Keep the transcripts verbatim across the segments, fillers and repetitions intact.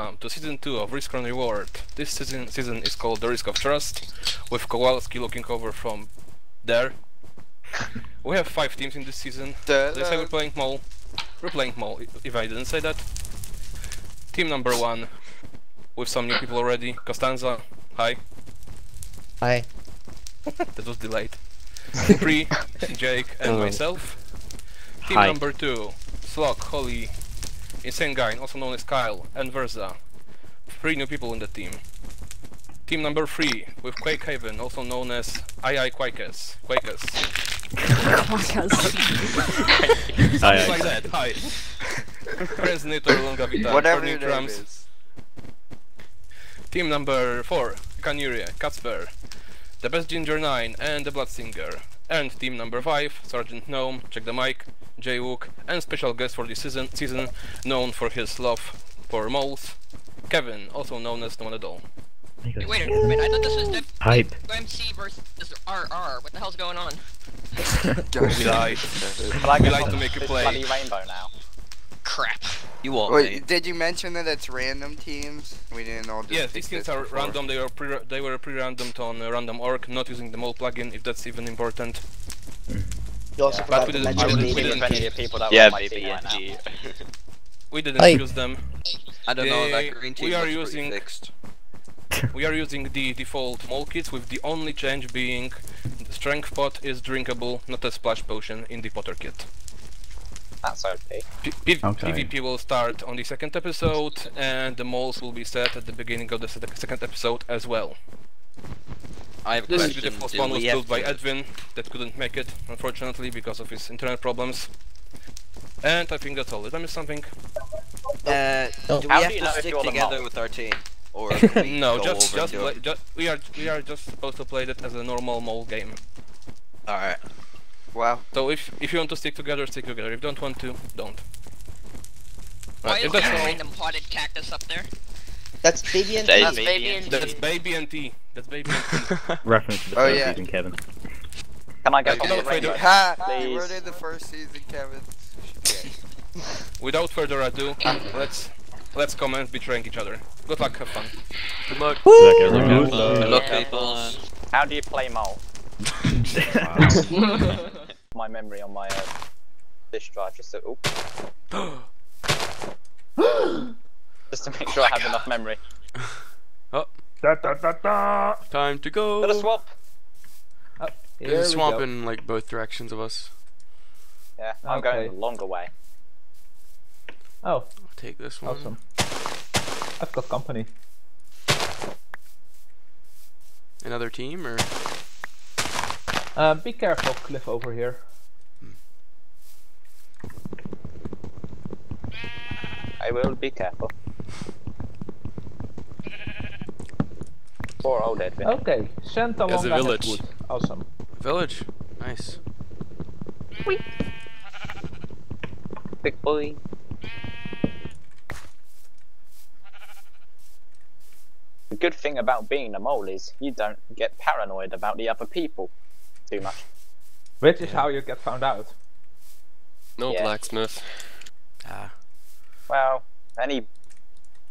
welcome to Season two of Risk and Reward. This season, season is called The Risk of Trust, with Kowalski looking over from there. We have five teams in this season. This time we're playing Mole. We're playing Mole, if I didn't say that. Team number one, with some new people already. Costanza, hi. Hi. That was delayed. Pre, Jake, and oh. myself. Team hi. number two, Slock, Holly, Insane Gaming, also known as Kyle, and Verza. Three new people in the team. Team number three, with Quakehaven, also known as iiQuakezz. Quakezz. Quakezz. Something like that, hi. MrKrenzinator, Longavita, whatever your name is. Team number four, Canuria, Catsber, the Best Ginger Nine, and the Blood Singer. And team number five, Sergeant Gnome, check the mic, Jaewoook, and special guest for this season, season known for his love for moles, Kevin, also known as No One at All. Wait, wait a minute, I thought this was the hype. M C versus R R, what the hell's going on? We lied. We lied to make a play. Bloody rainbow now. Crap. You all. Wait, did you mention that it's random teams? We didn't all do. Yes, these teams are before. Random. They were pre they were pre-randomed on uh, random dot org, not using the Mole plugin, if that's even important. Mm. You also yeah. But we didn't. We didn't. People that yeah, maybe. Right we didn't hey. use them. I don't they, know. That green team we are using. We are using the default Mole kits, with the only change being the strength pot is drinkable, not a splash potion in the Potter kit. That's okay. P P okay. P V P will start on the second episode, and the moles will be set at the beginning of the second episode as well. I have this question. Beautiful spawn was killed by Edwin, that couldn't make it, unfortunately, because of his internet problems. And I think that's all. Did I miss something? Uh, do we How have do you to know stick together with our team? Or we no, just just, play, just we are we are just supposed to play that as a normal mole game. All right. Wow. So if if you want to stick together, stick together. If you don't want to, don't. Right, Why is that random potted cactus up there? That's baby and tea. That's baby and tea. That's baby and tea. That's baby and tea. Reference to the oh, first yeah. season, Kevin. Come on, guys. Without further ado, we're in the first season, Kevin. Without further ado, let's let's comment betraying each other. Good luck, have fun. Good luck. Good luck, Good luck, Good luck people. How do you play Mole? My memory on my uh, disk drive just to, oh. just to make sure oh I have God. enough memory. Oh. Da, da, da, da. Time to go. Let us swap. Oh, There's a swamp go. in like both directions of us. Yeah, I'm okay. going the longer way. Oh, I'll take this one. Awesome. I've got company. Another team or? Um, be careful, cliff over here. I will be careful. Poor old Edwin. Okay, send along There's a village. Wood. Awesome. Village, nice. Whee! Big boy. The good thing about being a mole is you don't get paranoid about the other people. Too much. Which is yeah. how you get found out. No yeah. blacksmith. Ah. Well, any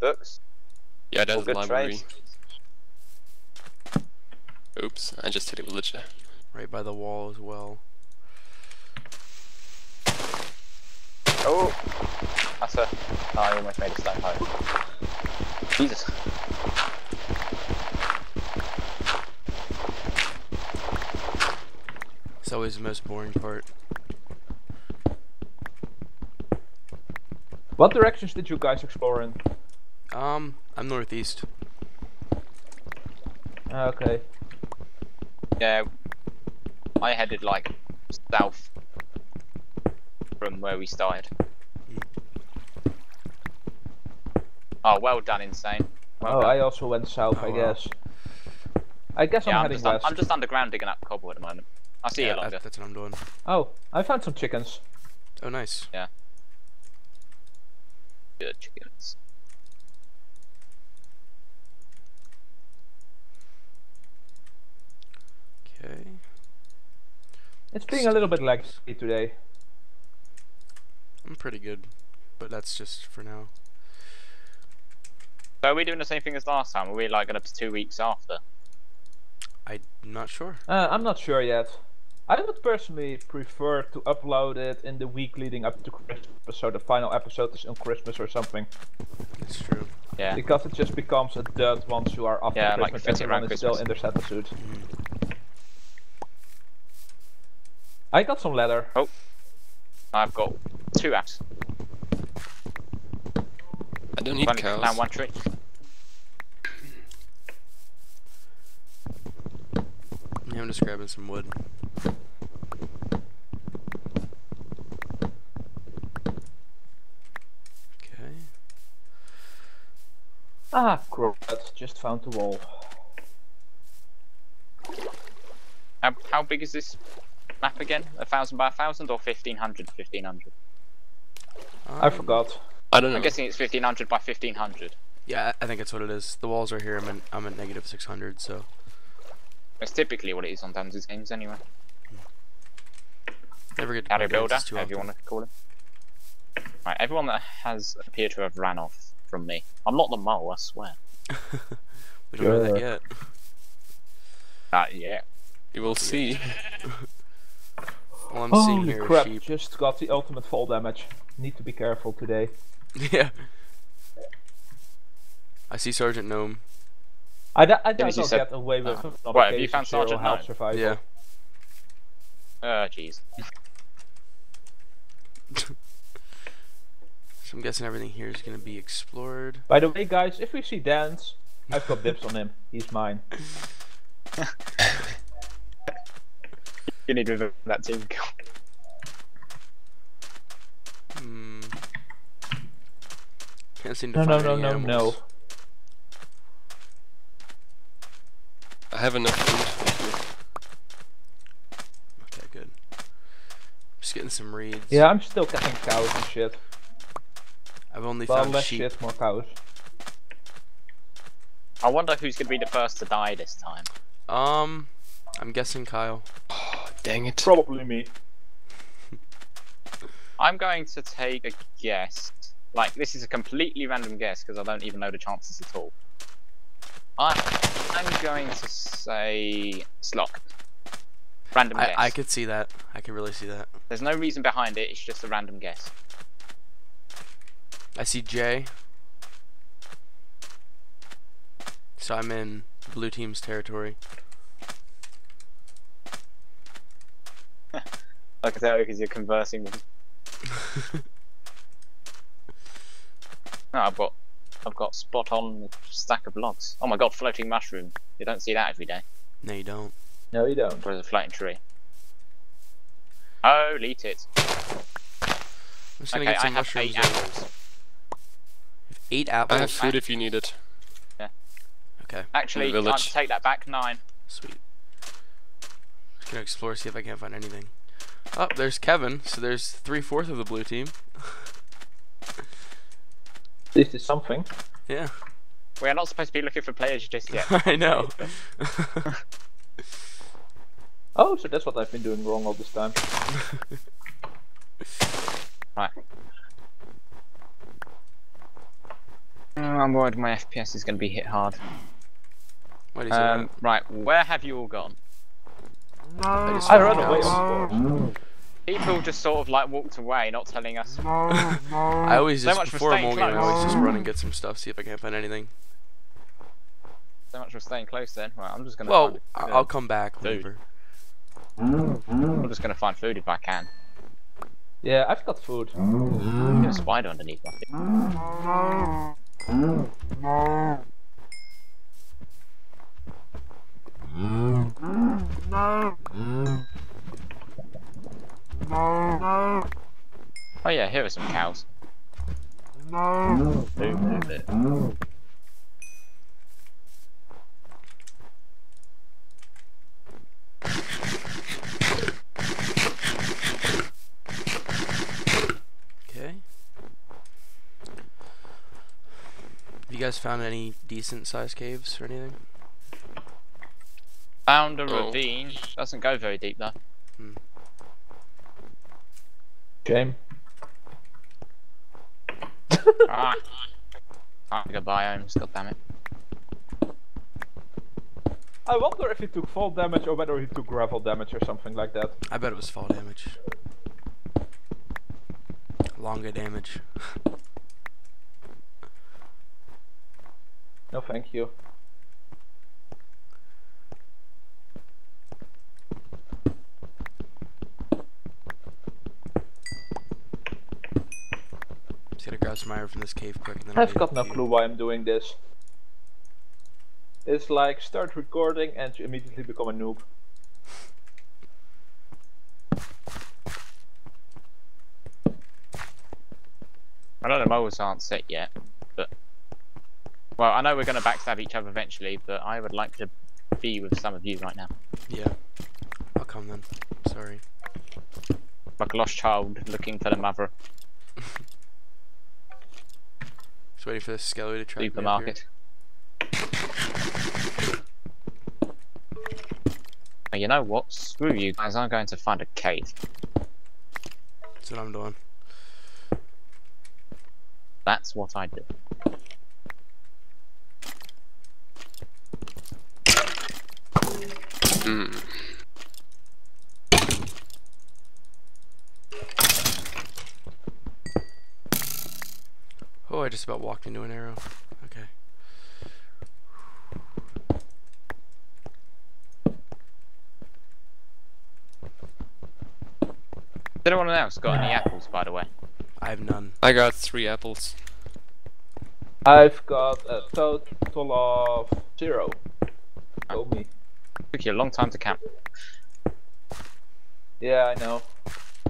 books? Yeah, there's a library. Trades. Oops, I just hit it with literature. Right by the wall as well. Oh! That's a... Oh, I almost made a stone hole. Jesus. It's always the most boring part. What directions did you guys explore in? Um, I'm northeast. Okay. Yeah, I headed like south from where we started. Oh, well done, Insane. Well oh, done. I also went south, oh, I wow. guess. I guess yeah, I'm, I'm heading west. I'm just underground digging up cobble at the moment. I see yeah, you later. That's what I'm doing. Oh, I found some chickens. Oh, nice. Yeah. Good chickens. Okay. It's being a little bit laggy today. I'm pretty good, but that's just for now. So are we doing the same thing as last time? Are we like going up to two weeks after? I'm not sure. Uh, I'm not sure yet. I would personally prefer to upload it in the week leading up to Christmas, so the final episode is on Christmas or something. It's true. Yeah. Because it just becomes a dud once you are after yeah, Christmas, like everyone is Christmas. Still in their saddle suit. Mm. I got some leather. Oh. I've got two axes. I don't need one, cows. Down one tree. Yeah, I'm just grabbing some wood. Okay. Ah, crap! Just found the wall. How, how big is this map again? A thousand by a thousand or fifteen hundred? Fifteen hundred. Um, I forgot. I don't know. I'm guessing it's fifteen hundred by fifteen hundred. Yeah, I think that's what it is. The walls are here. I'm in, I'm at negative six hundred, so. That's typically what it is on Dungeons games, anyway. Never get to builder, however you want to call it. Right, everyone that has appeared to have ran off from me. I'm not the mole, I swear. We don't know that yet. Not yet. You will see. All I'm Holy seeing here crap, is sheep. Just got the ultimate fall damage. Need to be careful today. Yeah. I see Sergeant Gnome. I, d I don't get away with uh, right, have you found Sergeant Gnome? Survival. Yeah. Oh, uh, jeez. So I'm guessing everything here is going to be explored. By the way, guys, if we see Dan's, I've got dibs on him. He's mine. You need to remove that team. Hmm. Can't seem to no, find no, any no, animals. No, no, no, no. I have enough food. Okay, good. Just getting some reeds. Yeah, I'm still catching cows and shit. I've only well, found less sheep. Shit, more cows. I wonder who's gonna be the first to die this time. Um, I'm guessing Kyle. Oh, dang it. Probably me. I'm going to take a guess. Like, this is a completely random guess because I don't even know the chances at all. I. I'm going to say Slock. Random I, guess. I could see that. I could really see that. There's no reason behind it, it's just a random guess. I see Jay. So I'm in blue team's territory. I can tell because you're conversing with him. No, I've got I've got spot on stack of logs. Oh my god, floating mushroom. You don't see that every day. No, you don't. No, you don't. There's a floating tree. Oh, eat it. I'm just okay, gonna get some I have eight apples. Eight apples. I have food if you need it. Yeah. Okay. Actually, I'll take that back. Nine. Sweet. Just gonna explore, see if I can't find anything. Oh, there's Kevin. So there's three fourths of the blue team. This is something. Yeah. We are not supposed to be looking for players just yet. I know. Oh, so that's what I've been doing wrong all this time. Right. Oh, I'm worried my F P S is going to be hit hard. What is um, that? Right, where have you all gone? I, I ran away. People just sort of like walked away, not telling us. I always just, so much before I'm I always just run and get some stuff, see if I can't find anything. So much for staying close then. Well, I'm just gonna Well, find I'll come back later. I'm just gonna find food if I can. Yeah, I've got food. There's a spider underneath, I think. Oh yeah, here are some cows. No. Move, move it. Okay. You guys found any decent sized caves or anything? Found a oh. ravine. Doesn't go very deep though. Hmm. Shame. Ah. I got biome still, damn it. I wonder if he took fall damage or whether he took gravel damage or something like that. I bet it was fall damage. Longer damage. No, thank you. Just gotta grab some iron from this cave quick. And then I've got no clue why I'm doing this. It's like start recording and you immediately become a noob. I know the mowers aren't set yet, but well, I know we're going to backstab each other eventually, but I would like to be with some of you right now. Yeah, I'll come then. Sorry. Like a lost child looking for the mother. Just waiting for this skelly to track Supermarket. Me up here. You know what? Screw you guys, I'm going to find a cave. That's what I'm doing. That's what I do. Mm. Oh, I just about walked into an arrow. Okay. Did anyone else got any apples, by the way? I have none. I got three apples. I've got a total of zero. Oh, me. Took you a long time to camp. Yeah, I know.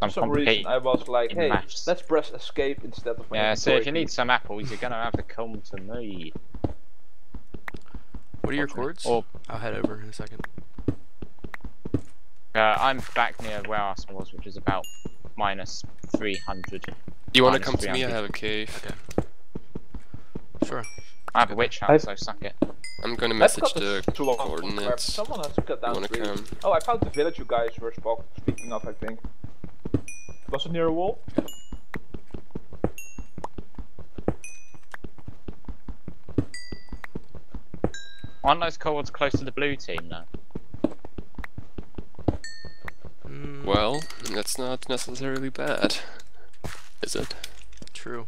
For some reason I was like, hey, maths. Let's press escape instead of... Yeah, so if you need some apples, you're gonna have to come to me. What are your cords? Or I'll head over in a second. Uh, I'm back near where Arsenal was, which is about minus three hundred. Do you want to come to me? I have a cave. Okay. Sure. I have a witch hunt, so suck it. I'm going to message the coordinates. Someone has to cut down the tree. Oh, I found the village you guys were speaking of, I think. Was it near a wall? Yeah. Aren't those cohorts close to the blue team, though? Well, that's not necessarily bad, is it? True.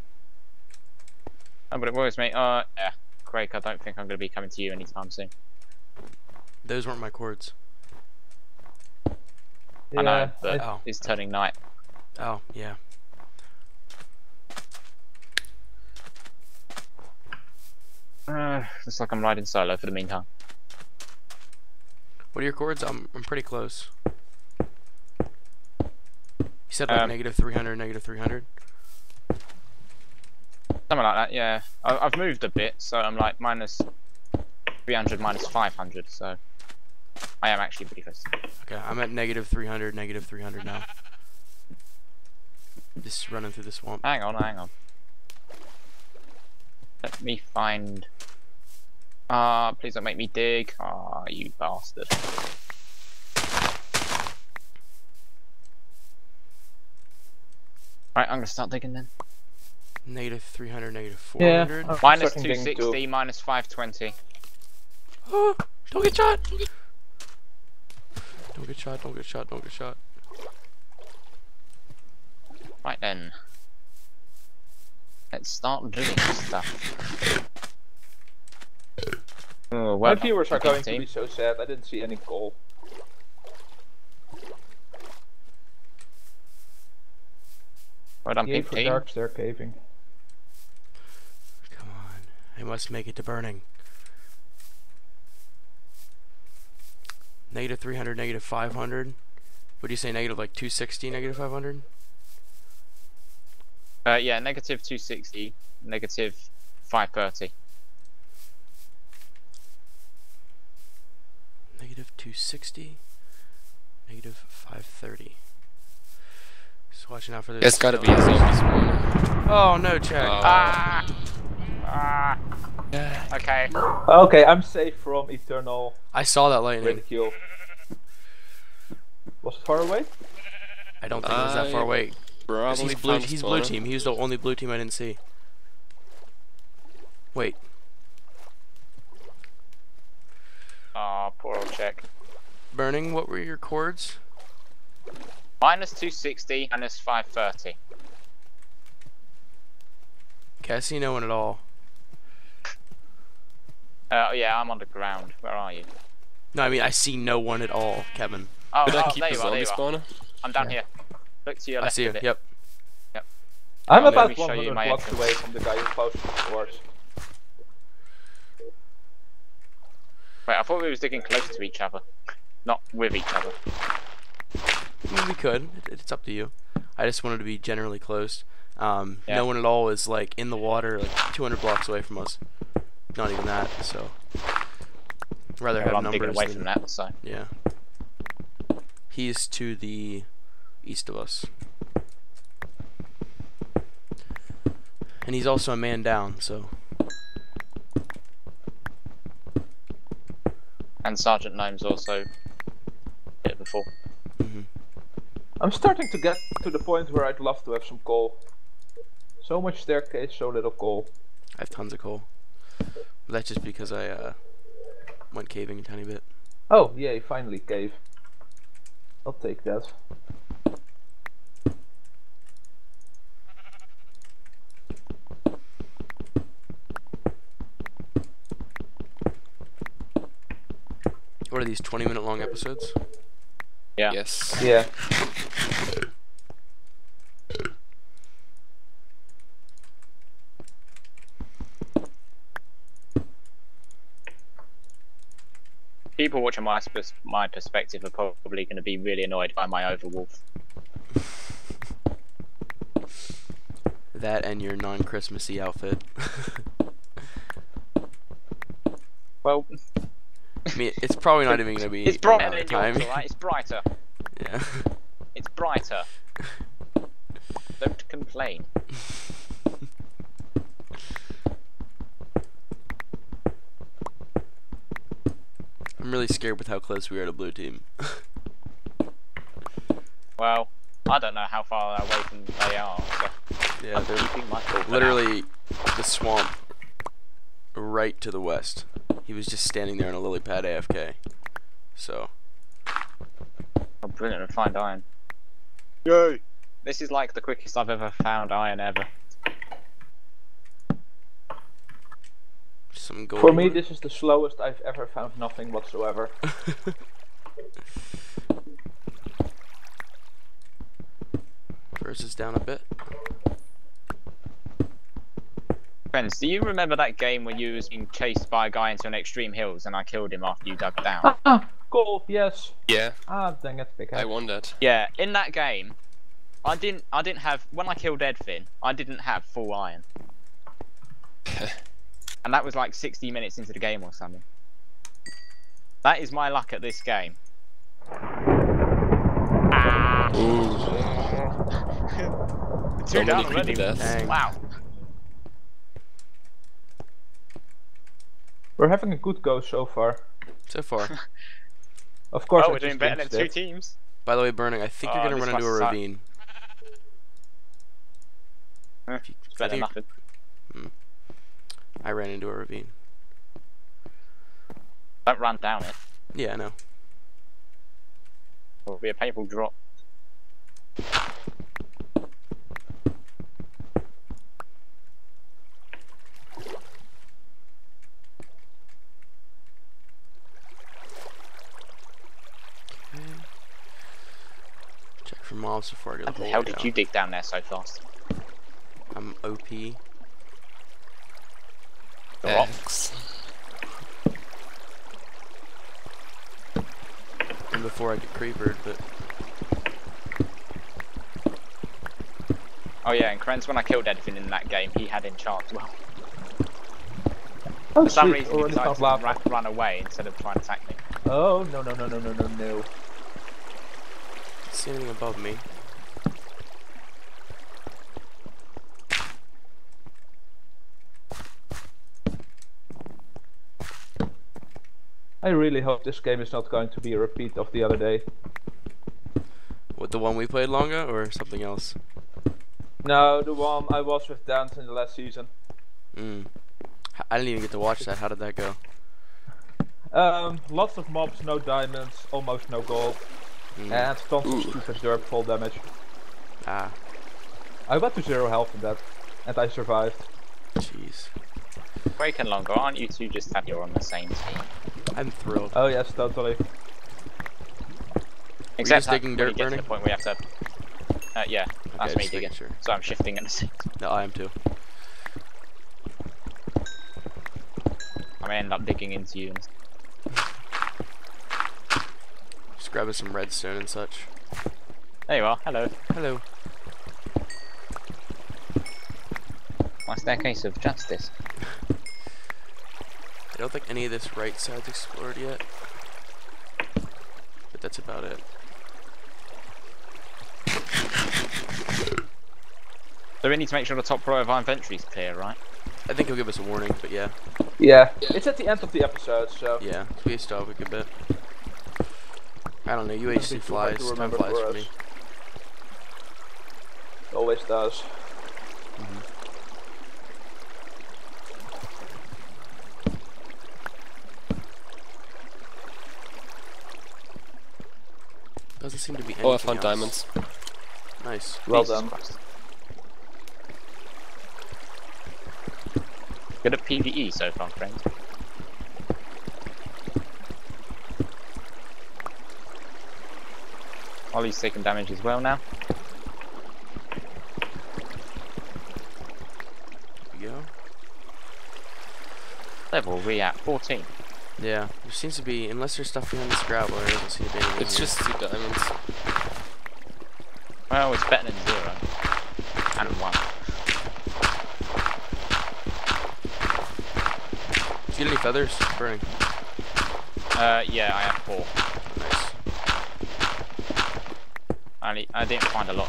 Oh, but it worries me. Uh, yeah. Quake, I don't think I'm going to be coming to you anytime soon. Those weren't my cords. Yeah, I know, but I... it's turning night. Oh, yeah. Uh, looks like I'm riding solo for the meantime. What are your cords? I'm, I'm pretty close. You said like um, negative three hundred, negative three hundred? Something like that, yeah. I, I've moved a bit, so I'm like minus three hundred, minus five hundred, so I am actually pretty close. Okay, I'm at negative three hundred, negative three hundred now. Just running through the swamp. Hang on, hang on. Let me find... Ah, uh, please don't make me dig. Ah, oh, you bastard. Right, I'm gonna start digging then. negative three hundred, negative four hundred. Yeah, minus two sixty, minus five twenty. Oh, don't get shot! Don't get... don't get shot, don't get shot, don't get shot. Right then. Let's start doing stuff. Oh, well, my viewers are going to be so sad, I didn't see any gold. Well done, Pink Team. Darks, they're caving. Come on, I must make it to burning. negative three hundred, negative five hundred. What do you say, negative like two sixty, negative five hundred? Uh, yeah, negative two sixty, negative five thirty. negative two sixty, negative five thirty. Watching out for this. It's gotta be a zombie spawn. Oh no, check. Oh. Ah. Ah. Yeah. Okay. Okay, I'm safe from eternal. I saw that lightning. Ridicule. Was it far away? I don't think I it was that far away. He's blue. He's blue team. He was the only blue team I didn't see. Wait. Aw, oh, poor old check. Burning, what were your chords? minus two sixty, minus five thirty. Casino and it all. Uh, yeah, I'm on the ground. Where are you? No, I mean, I see no one at all, Kevin. Oh, oh keep there, the you are, there you are. I'm down yeah. here. Look to your I left. I see you, yep. Yep. I'm I'll about one hundred blocks away from the guy who posted the words. Wait, I thought we was digging close to each other. Not with each other. I mean, we could. It, it's up to you. I just wanted to be generally close. Um, yeah. No one at all is like in the water, like two hundred blocks away from us. Not even that. So I'd rather yeah, have I'm numbers away than, from that. So yeah, he's to the east of us, and he's also a man down. So and Sergeant Gnome's also a bit before. Mm-hmm. I'm starting to get to the point where I'd love to have some coal. So much staircase, so little coal. I have tons of coal. That's just because I uh, went caving a tiny bit. Oh, yay, finally cave. I'll take that. What are these twenty minute long episodes? Yeah. Yes. Yeah. People watching my pers my perspective are probably going to be really annoyed by my overwolf. That and your non-Christmassy outfit. Well, I mean, it's probably not even going to be. It's brighter than yours, alright? It's brighter. Yeah. It's brighter. Don't complain. I'm really scared with how close we are to blue team. Well, I don't know how far away from they are. So yeah, I'm they're keeping my thought literally out. The swamp right to the west. He was just standing there in a lily pad A F K. So. Oh, brilliant! I find iron. Yay! This is like the quickest I've ever found iron ever. Some gold. For me, this is the slowest I've ever found nothing whatsoever. First is down a bit. Friends, do you remember that game where you was being chased by a guy into an extreme hills and I killed him after you dug down? Ah, ah gold, yes. Yeah. Ah, dang it, big I won that. Yeah, in that game, I didn't. I didn't have when I killed Edwin. I didn't have full iron. And that was like sixty minutes into the game or something. That is my luck at this game. Ah. Ooh. Two down already. Wow. We're having a good go so far. So far. Of course. Oh, we're doing better than two teams. By the way, Burning, I think oh, you're gonna run into a suck. ravine. Eh, it's better than nothing. Hmm. I ran into a ravine. Don't run down it. Yeah, I know. It'll be a painful drop. Okay. Check for miles before I go. How the, the hell did down. you dig down there so fast? I'm O P. The rocks. And before I get creepered, but oh yeah, and Krenz, when I killed Edwin in that game, he had enchant well. Oh, for some sweet. reason, he decided oh, to run, run away instead of trying to attack me. Oh no no no no no no no! See anything above me? I really hope this game is not going to be a repeat of the other day. What, the one we played longer, or something else? No, the one I was with Dant in the last season. Mm. I didn't even get to watch that. How did that go? Um, lots of mobs, no diamonds, almost no gold, mm. and tons of stupid derp fall damage. Ah. I went to zero health in that, and I survived. Jeez. Quake and Longo, aren't you two just happy you're on the same team? I'm thrilled. Oh yes, totally. Except digging dirt, burning. To the point we have to. Uh, yeah, okay, that's me digging. Sure. So I'm shifting in a second. No, I am too. I'm gonna end up digging into you. Just grabbing some redstone and such. There you are. Hello. Hello. My staircase of justice. I don't think any of this right side's explored yet, but that's about it. So we need to make sure the top row of our inventory's clear, right? I think he'll give us a warning, but yeah. Yeah, it's at the end of the episode, so... Yeah, we still have a good bit. I don't know, U H C flies, time flies for me. It always does. Mm-hmm. Doesn't seem to be anything. Oh, I found else. Diamonds. Nice. Well Jesus done. Christ. Good at PvE so far, friends. Ollie's taking damage as well now. There we go. Level we at fourteen. Yeah, there seems to be, unless there's stuff behind this gravel, I don't see a damage. It's just two diamonds. Well, it's better than zero. And one. Do you get any feathers? Burning. Uh, yeah, I have four. Nice. I, I didn't find a lot.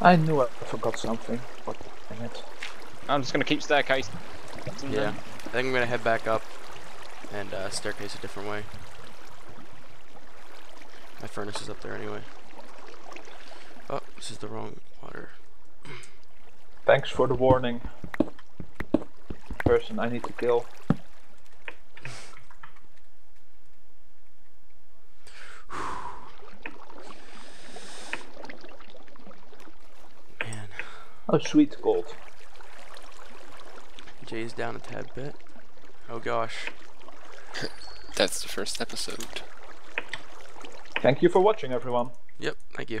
I knew I forgot something, but dang it. I'm just gonna keep staircase. Something. Yeah, I think I'm gonna head back up and uh, staircase a different way. My furnace is up there anyway. Oh, this is the wrong water. Thanks for the warning. Person I need to kill. Man. Oh, sweet gold. Jay's down a tad bit. Oh gosh. That's the first episode. Thank you for watching, everyone. Yep, thank you.